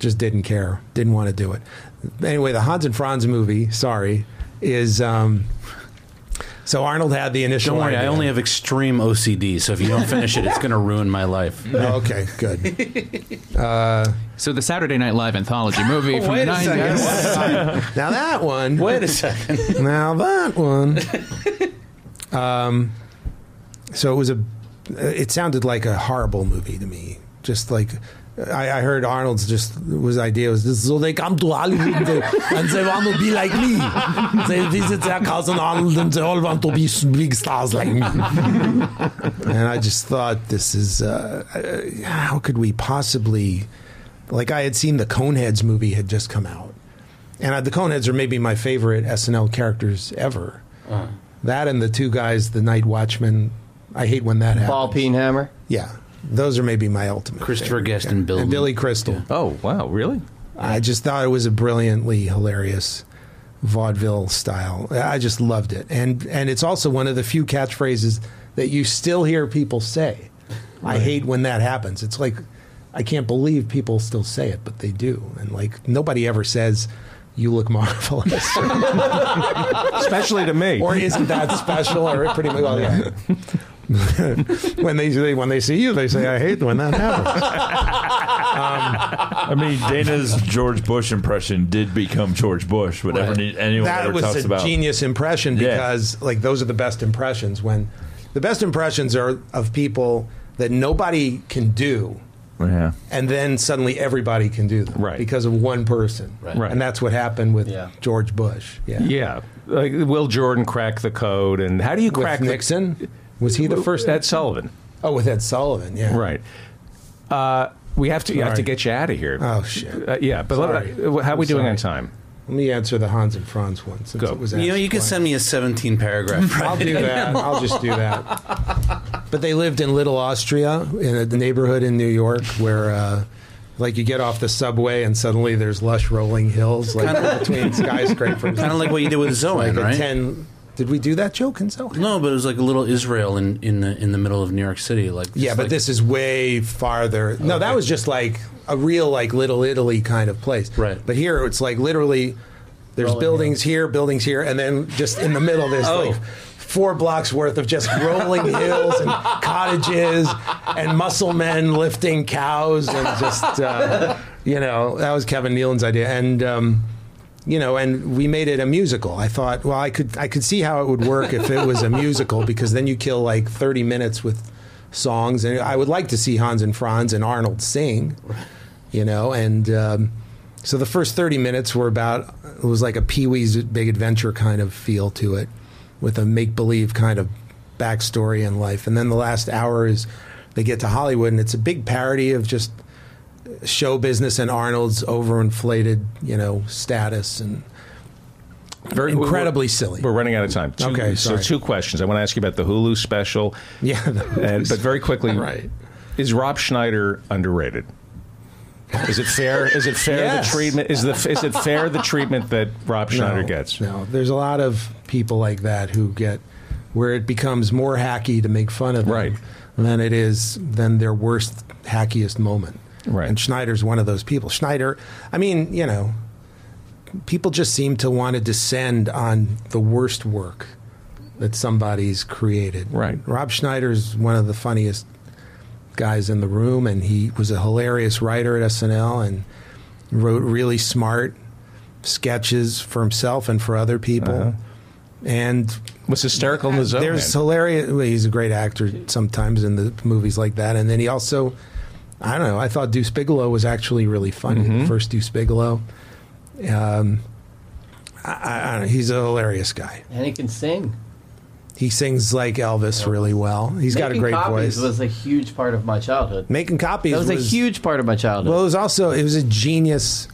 just didn't care, didn't want to do it. Anyway, the Hans and Franz movie, is. So Arnold had the initial idea. Don't worry, I only have extreme OCD, so if you don't finish it, it's going to ruin my life. Oh, okay, good. So the Saturday Night Live anthology movie from the 90s. Now that one. Wait a second. Now that one. So it was it sounded like a horrible movie to me. Just like... I heard Arnold's idea was this, so they come to Hollywood and they want to be like me. They visit their cousin Arnold and they all want to be big stars like me. And I just thought, this is, how could we possibly, like I had seen the Coneheads movie had just come out. And the Coneheads are maybe my favorite SNL characters ever. That and the two guys, the Night Watchman, I hate when that happens. Paul Pienhammer? Yeah. Those are maybe my ultimate. Christopher Guest and Billy Crystal. Yeah. Oh wow, really? I just thought it was a brilliantly hilarious vaudeville style. I just loved it. And it's also one of the few catchphrases that you still hear people say. Right. I hate when that happens. It's like, I can't believe people still say it, but they do. And like, nobody ever says, "You look marvelous." Especially to me. Or "Isn't that special?" Or pretty much, well, yeah. when they see you, they say, "I hate when that happens." I mean, Dana's George Bush impression did become George Bush. Whatever right. anyone that ever talks about. That was a genius impression because, yeah. like, those are the best impressions. When the best impressions are of people that nobody can do. Yeah. And then suddenly everybody can do them right. because of one person. Right. And that's what happened with yeah. George Bush. Yeah. yeah. Like, will Jordan crack the code? And how do you crack with Nixon? Was he the first? Ed Sullivan. Oh, with Ed Sullivan, yeah. Right. We have to sorry. You have to get you out of here. Oh, shit. Yeah, but how are we doing on time? Let me answer the Hans and Franz one. Since Go. It was you know, you could send me a 17-paragraph. I'll do that. I'll just do that. But they lived in Little Austria, in a neighborhood in New York where, like, you get off the subway and suddenly there's lush rolling hills, like kinda, between skyscrapers. Kind of like what you did with Zohan, like right? Did we do that joke in Zohan? No, but it was like a little Israel in the middle of New York City, like. Yeah, but like, this is way farther. Okay. No, that was just like. A real, like, Little Italy kind of place. Right. But here, it's like literally, there's buildings here, and then just in the middle, there's like 4 blocks worth of just rolling hills and cottages and muscle men lifting cows and just, you know, that was Kevin Nealon's idea. And, you know, and we made it a musical. I thought, well, I could see how it would work if it was a musical, because then you kill like 30 minutes with songs, and I would like to see Hans and Franz and Arnold sing, you know, and so the first 30 minutes were about, it was like a Pee-wee's Big Adventure kind of feel to it, with a make-believe kind of backstory in life, and then the last hour is they get to Hollywood, and it's a big parody of just show business and Arnold's overinflated, you know, status, and very incredibly silly. We're running out of time. Okay, sorry. So 2 questions. I want to ask you about the Hulu special. Yeah, but very quickly, right? Is Rob Schneider underrated? Is it fair? Is it fair yes. the treatment? Is it fair the treatment that Rob Schneider gets? No, there's a lot of people like that who get where it becomes more hacky to make fun of them right. than their worst hackiest moment. Right, and Schneider's one of those people. Schneider, I mean, you know. People just seem to want to descend on the worst work that somebody's created. Right. Rob Schneider's one of the funniest guys in the room, and he was a hilarious writer at SNL and wrote really smart sketches for himself and for other people. Uh-huh. And was hysterical in the Zone. There's hilarious. Well, he's a great actor sometimes in the movies like that, and then he also, I don't know. I thought Deuce Bigelow was actually really funny. Mm-hmm. The first Deuce Bigelow. I don't know. He's a hilarious guy, and he can sing. He sings like Elvis really well. He's got a great voice. Making copies was a huge part of my childhood. Making copies was a huge part of my childhood. Well, it was a genius.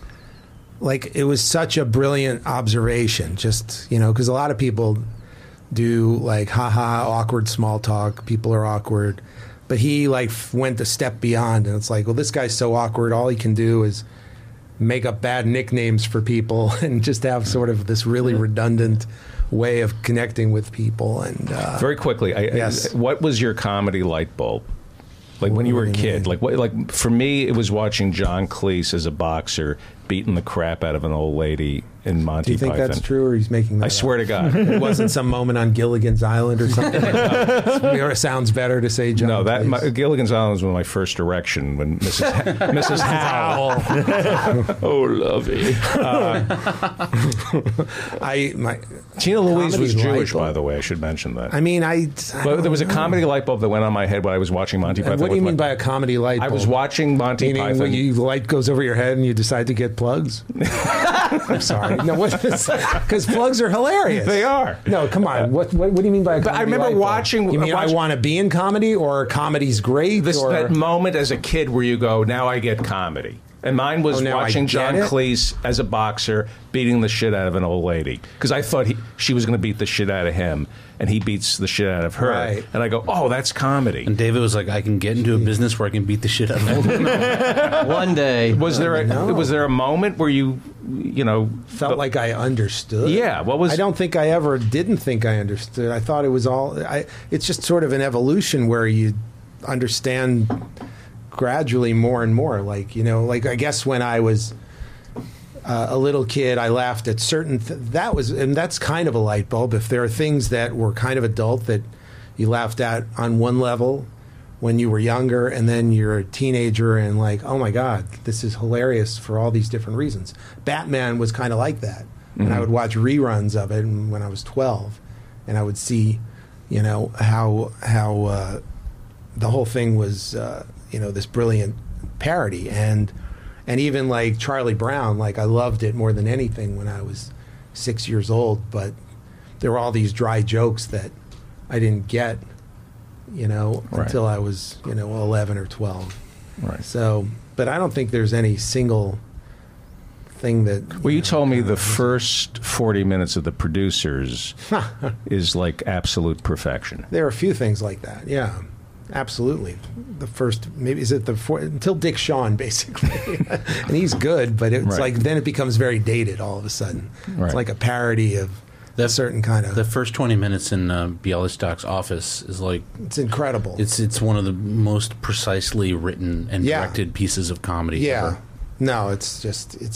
Like, it was such a brilliant observation. Just, you know, because a lot of people do like awkward small talk. People are awkward, but he like went a step beyond, and it's like, well, this guy's so awkward. All he can do is make up bad nicknames for people and just have sort of this really redundant way of connecting with people. And very quickly, what was your comedy light bulb? Like, when you were a kid, like for me, it was watching John Cleese as a boxer beating the crap out of an old lady in Monty Python. Do you think that's true, or he's making that up? I swear to God. It wasn't some moment on Gilligan's Island or something like that. It sounds better to say John Cleese. No, Gilligan's Island was my first erection when Mrs. Howell. Oh, lovey. Tina Louise was Jewish, by the way. I should mention that. I mean, but there was a comedy light bulb that went on my head when I was watching Monty Python. What do you mean by a comedy light bulb? I was watching Monty Python. When you light goes over your head and you decide to get plugs? I'm sorry. No, because plugs are hilarious. They are. No, come on. What do you mean by a comedy? But I remember watching. You mean I want to be in comedy, or comedy's great? That moment as a kid where you go, now I get comedy. And mine was watching John Cleese as a boxer beating the shit out of an old lady. Because I thought she was going to beat the shit out of him, and he beats the shit out of her. Right. And I go, oh, that's comedy. And David was like, I can get into a business where I can beat the shit out of him. One day. Was there a moment where you felt like I understood? Yeah. I don't think I ever didn't think I understood. I thought it was all... it's just sort of an evolution where you understand... gradually more and more, like I guess when I was a little kid, I laughed at that's kind of a light bulb. If there are things that were kind of adult that you laughed at on one level when you were younger, and then you're a teenager and like, oh my God, this is hilarious for all these different reasons. Batman was kind of like that. Mm-hmm. And I would watch reruns of it when I was 12, and I would see, how the whole thing was this brilliant parody, and even like Charlie Brown, like I loved it more than anything when I was 6 years old, but there were all these dry jokes that I didn't get, right, until I was, 11 or 12. Right. So, but I don't think there's any single thing that... you told me the first 40 minutes of The Producers is like absolute perfection. There are a few things like that, yeah. Absolutely. The first, maybe, is it the fourth, until Dick Shawn, basically. And he's good, but it's right. Like, then it becomes very dated all of a sudden. Right. It's like a parody of a certain kind of... The first 20 minutes in Bialystok's office is like... It's incredible. It's one of the most precisely written and directed pieces of comedy ever. No, it's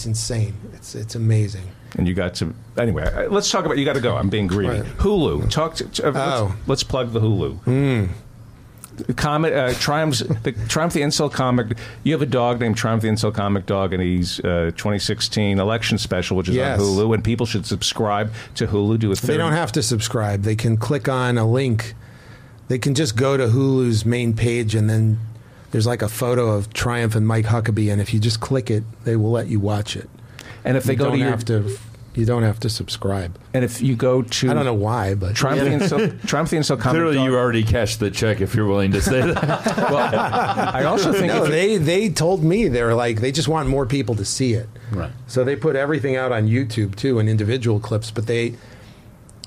insane. It's amazing. And you got to... Anyway, let's talk about... You got to go. I'm being greedy. Right. Hulu. Let's plug the Hulu. Mm. Triumph the Insult Comic. You have a dog named Triumph the Insult Comic Dog, and he's 2016 election special, which is on Hulu, and people should subscribe to Hulu. They don't have to subscribe. They can click on a link. They can just go to Hulu's main page, and then there's like a photo of Triumph and Mike Huckabee, and if you just click it, they will let you watch it. And if they go to you don't have to subscribe. And if you go to... I don't know why, but... Triumph the Insult Comic Dog. Clearly, you already cashed the check if you're willing to say that. Well, I also think... No, they told me. They were like, they just want more people to see it. Right. So they put everything out on YouTube, too, in individual clips. But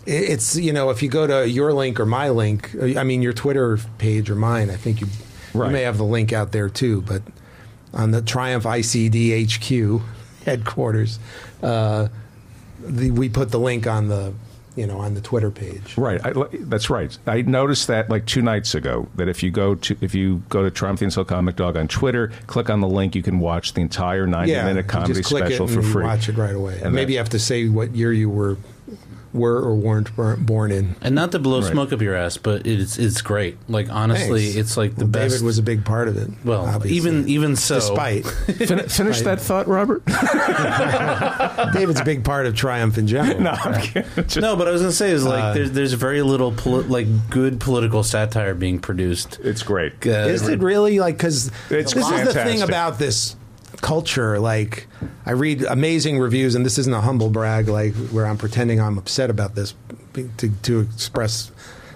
it's, if you go to your link or my link, I mean, your Twitter page or mine, I think you may have the link out there, too. But on the Triumph ICD HQ headquarters... we put the link on the, on the Twitter page. Right, that's right. I noticed that like 2 nights ago. That if you go to Triumph the Insult Comic Dog on Twitter, click on the link, you can watch the entire 90-minute comedy special for free. Watch it right away. And maybe you have to say what year you were or weren't born in. And not to blow smoke up your ass, but it's great. Like, honestly, it's like the best. David was a big part of it. Well, obviously. Even so. Despite. Finish that thought, Robert. David's a big part of Triumph in general. No, I'm kidding. No, but I was going to say is like there's very little good political satire being produced. It's great. Is it really? Like, because this is the thing about this culture. Like, I read amazing reviews, and this isn't a humble brag, like where I'm pretending I'm upset about this to express.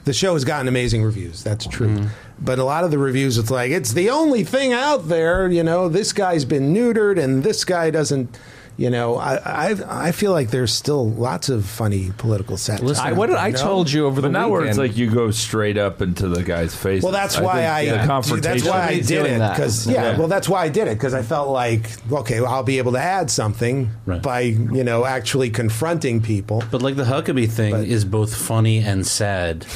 The show has gotten amazing reviews, that's true. Mm-hmm. But a lot of the reviews, it's like, it's the only thing out there, this guy's been neutered and this guy doesn't. I feel like there's still lots of funny political satire. Listen, I told you over the weekend. Now where it's like you go straight up into the guy's face. Well, that's why I did it. Because that's why I did it, because I felt like, okay, well, I'll be able to add something by actually confronting people. But like the Huckabee thing is both funny and sad.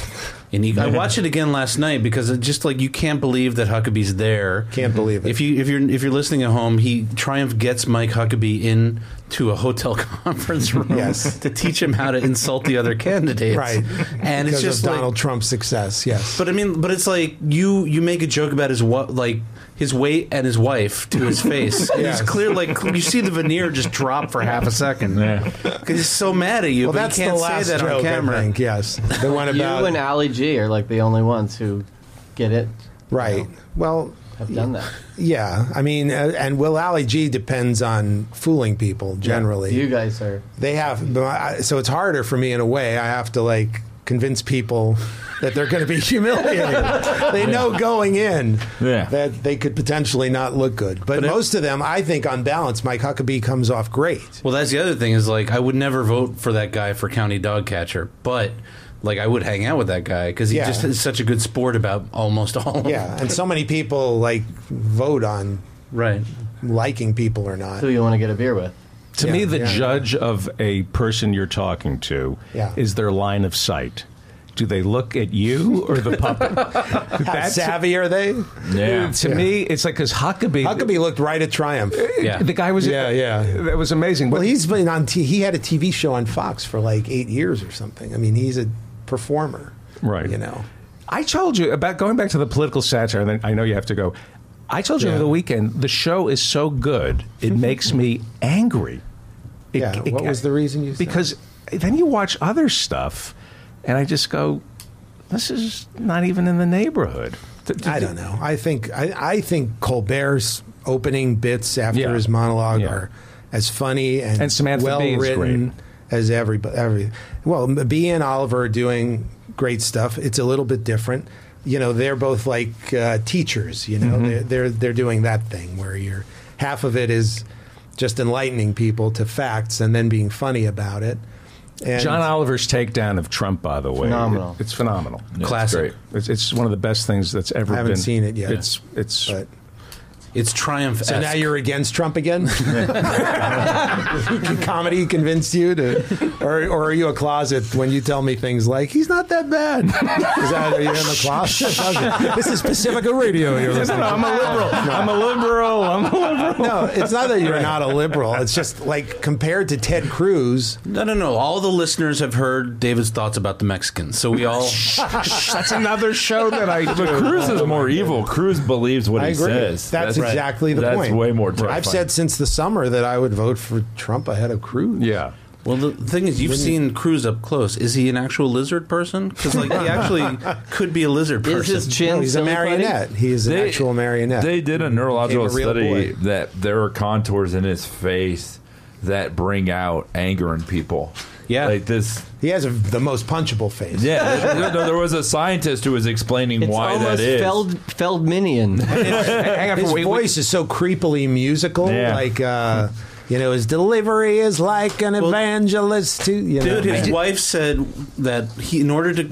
I watched it again last night because it just like you can't believe that Huckabee's there. Can't believe it. If you're listening at home, Triumph gets Mike Huckabee into a hotel conference room to teach him how to insult the other candidates. Right. And because it's just of Donald Trump's success. Yes. But I mean, it's like you make a joke about his weight and his wife to his face. It's clear, like you see the veneer just drop for half a second. Yeah, because he's so mad at you. Well, but you can't say that on camera. I think, yes, the one about you and Ali G are like the only ones who get it. Right. Well, have done that. Yeah, I mean, and Will Ali G depends on fooling people generally. Yeah. You guys are. They have, so it's harder for me in a way. I have to like convince people that they're going to be humiliated. They know going in that they could potentially not look good. But most of them, I think, on balance, Mike Huckabee comes off great. Well, that's the other thing is, like, I would never vote for that guy for county dog catcher, but... like, I would hang out with that guy because he just is such a good sport about almost all of them. Yeah, and so many people, like, vote on liking people or not. Who you want to get a beer with. To me, the judge of a person you're talking to is their line of sight. Do they look at you or the puppet? How savvy are they? Yeah. To me, it's like, because Huckabee looked right at Triumph. Yeah. The guy was... That was amazing. Well, he's been on... he had a TV show on Fox for, like, 8 years or something. I mean, he's a... performer, right? You know, I told you about going back to the political satire, and then I know you have to go. I told you over the weekend the show is so good it makes me angry. What was the reason you? Because then you watch other stuff, and I just go, "This is not even in the neighborhood." I don't know. I think Colbert's opening bits after his monologue are as funny and Samantha well written. As everybody, well, Bea and Oliver are doing great stuff. It's a little bit different, you know. They're both like teachers, you know. Mm-hmm. They're doing that thing where you're half of it is just enlightening people to facts and then being funny about it. And John Oliver's takedown of Trump, by the way, phenomenal. It's phenomenal, classic. It's one of the best things that's ever been. I haven't seen it yet. It's. But it's Triumph-esque. So now you're against Trump again? Comedy convinced you to... Or are you a closet when you tell me things like, he's not that bad? Is that you're in the closet? This is Pacifica Radio. You're listening. No, I'm a liberal. No. I'm a liberal. No, it's not that you're not a liberal. It's just like compared to Ted Cruz... No. All the listeners have heard David's thoughts about the Mexicans. So we all... That's another show that I do. But Cruz is more evil. Cruz believes what he says. That's exactly the point. That's way more terrifying. I've said since the summer that I would vote for Trump ahead of Cruz. Yeah. Well, the thing is, you've seen Cruz up close. Is he an actual lizard person? Because, like, he actually could be a lizard person. Is his chin? No, he's a marionette. He is an actual marionette. They did a neurological study that there are contours in his face that bring out anger in people. Yeah, like this. He has the most punchable face. Yeah, there was a scientist who was explaining why that is. It's almost Feldmanian. His voice is so creepily musical, like. You know, his delivery is like an evangelist to... You know. Dude, his wife said that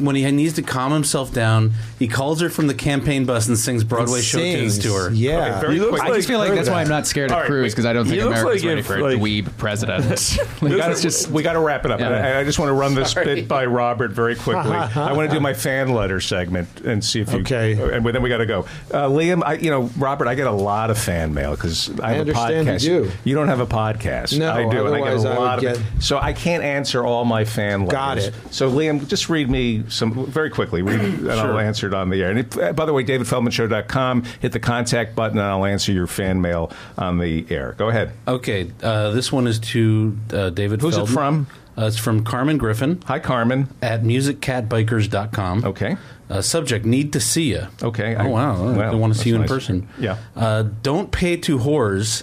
when he needs to calm himself down, he calls her from the campaign bus and sings Broadway show tunes to her. Yeah. Okay, I just feel like that's why I'm not scared of Cruz, because I don't think America's ready for a dweeb president. We got to wrap it up. Yeah. I just want to run this bit by Robert very quickly. I want to do my fan letter segment and see if you... Okay. And then we got to go. Liam, Robert, I get a lot of fan mail because I have a podcast. I understand you do. You don't have a podcast. No, I do, and I get a lot of it. So I can't answer all my fan letters. Got it. So Liam, just read me some very quickly, and I'll answer it on the air. And by the way, DavidFeldmanShow.com. Hit the contact button, and I'll answer your fan mail on the air. Go ahead. Okay, this one is to David. Who's Feldman. It from? It's from Carmen Griffin. Hi, Carmen. At MusicCatBikers.com. Okay. Subject, need to see you. Okay. Oh, wow. I want to see you in person. Yeah. Don't pay to whores.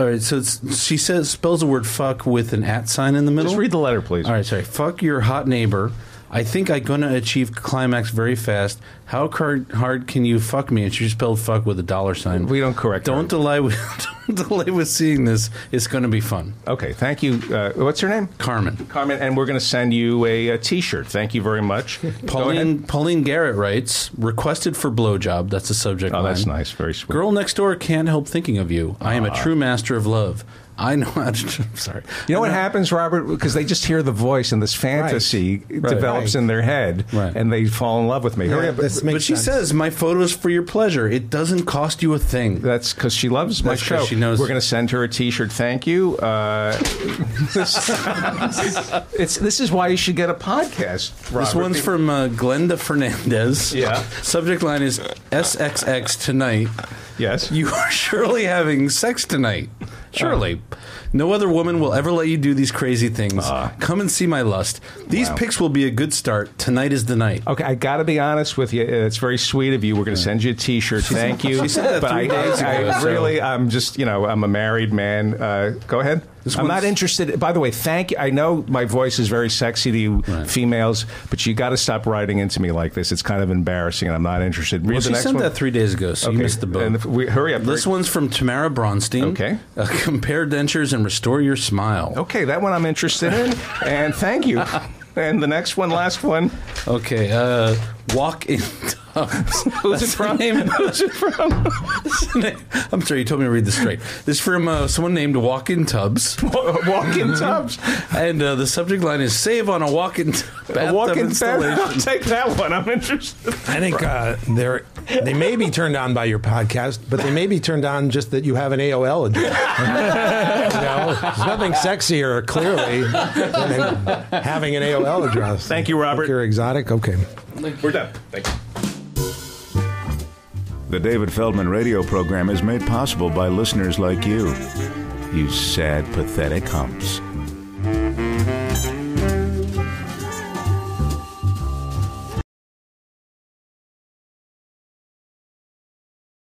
All right, so she spells the word fuck with an @ sign in the middle. Just read the letter, please. All right, sorry. Fuck your hot neighbor. I think I'm going to achieve climax very fast. How hard can you fuck me? And she spelled fuck with a $sign. We don't correct her. Don't delay with seeing this. It's going to be fun. Okay, thank you. What's her name? Carmen. Carmen, and we're going to send you a T-shirt. Thank you very much. Pauline Garrett writes, requested for blowjob. That's the subject line. Oh, that's nice. Very sweet. Girl next door can't help thinking of you. I am a true master of love. I know how to... I'm sorry. You know what happens, Robert? Because they just hear the voice and this fantasy develops in their head, and they fall in love with me. Yeah, but she says, my photo is for your pleasure. It doesn't cost you a thing. That's because she loves my show. She knows. We're going to send her a T-shirt. Thank you. This is why you should get a podcast, Robert. This one's from Glenda Fernandez. Yeah. Subject line is SXX tonight. Yes. You are surely having sex tonight. Surely. No other woman will ever let you do these crazy things. Come and see my lust. These pics will be a good start. Tonight is the night. Okay, I got to be honest with you. It's very sweet of you. We're going to send you a T-shirt. Thank you. She said that 3 days ago. I'm a married man. Go ahead. I'm not interested. By the way, thank you. I know my voice is very sexy to you females, but you got to stop writing into me like this. It's kind of embarrassing, and I'm not interested. Well, she sent that 3 days ago, so you missed the boat. And hurry up. This one's from Tamara Bronstein. Okay. Compare dentures and restore your smile. Okay, that one I'm interested in, and thank you. And the next one, last one. Okay, walk in tubs. Who's it from? Who's it from? I'm sorry, you told me to read this straight. This is from someone named Walk in Tubs. Walk in Tubs. And the subject line is "Save on a walk in bathtub installation." I'll take that one. I'm interested. I think they may be turned on by your podcast, but they may be turned on just that you have an AOL address. There's nothing sexier, clearly, than having an AOL address. Thank you, Robert. Think you're exotic. Okay. We're done. Thank you. The David Feldman radio program is made possible by listeners like you. You sad, pathetic humps.